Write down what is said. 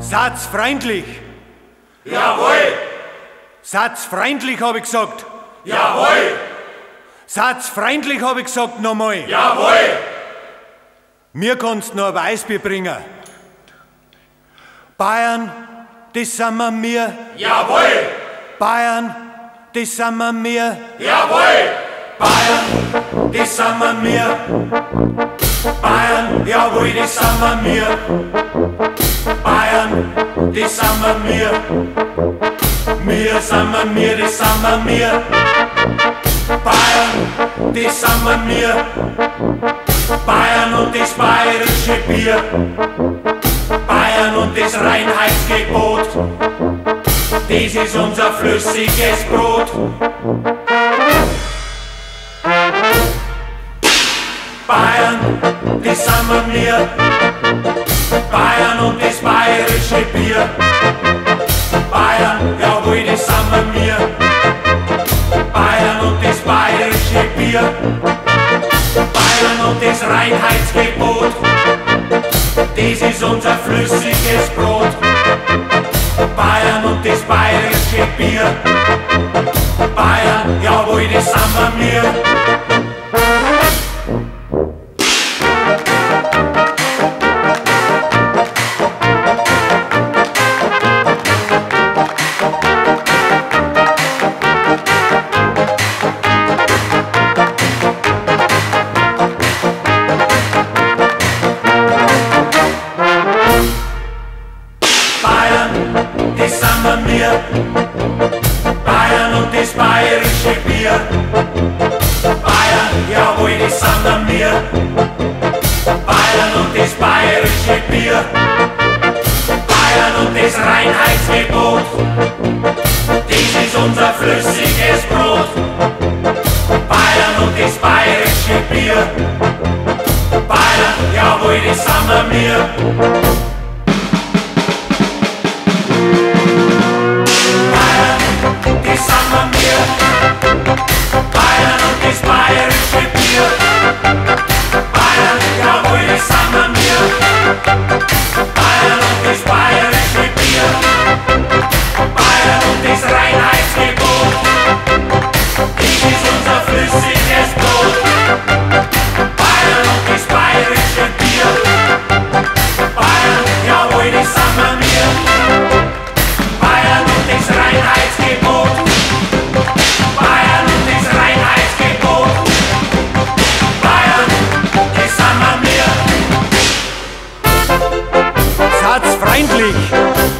Satzfreundlich! Jawohl! Satzfreundlich, habe ich gesagt! Jawohl! Satzfreundlich, habe ich gesagt, nochmal! Jawohl! Mir kannst noch ein Weißbier bringen. Bayern, das sind wir mir! Jawohl! Bayern, das sind wir mir! Jawohl! Bayern, das sind wir mir! Bayern, jawohl, das sind wir mir! Bayern, das sind wir mir. Wir sind wir mir, das sind wir mir. Bayern, das sind wir mir. Bayern und das bayerische Bier. Bayern und das Reinheitsgebot. Das ist unser flüssiges Brot. Bayern, das sind wir mir. Bayern und das bayerische Bier. Bayern, jawohl, das sind wir mir. Bayern und das bayerische Bier. Bayern und das Reinheitsgebot. Das ist unser flüssiges Brot. Bayern und das bayerische Bier. Bayern, jawohl, das sind wir mir. Das sind wir mir. Bayern und das bayerische Bier. Bayern, jawohl, das sind wir mir. Bayern und das bayerische Bier. Bayern und das Reinheitsgebot. Das ist unser flüssiges Brot. Bayern und das bayerische Bier. Bayern, jawohl, das sind wir mir. Satzfreundlich!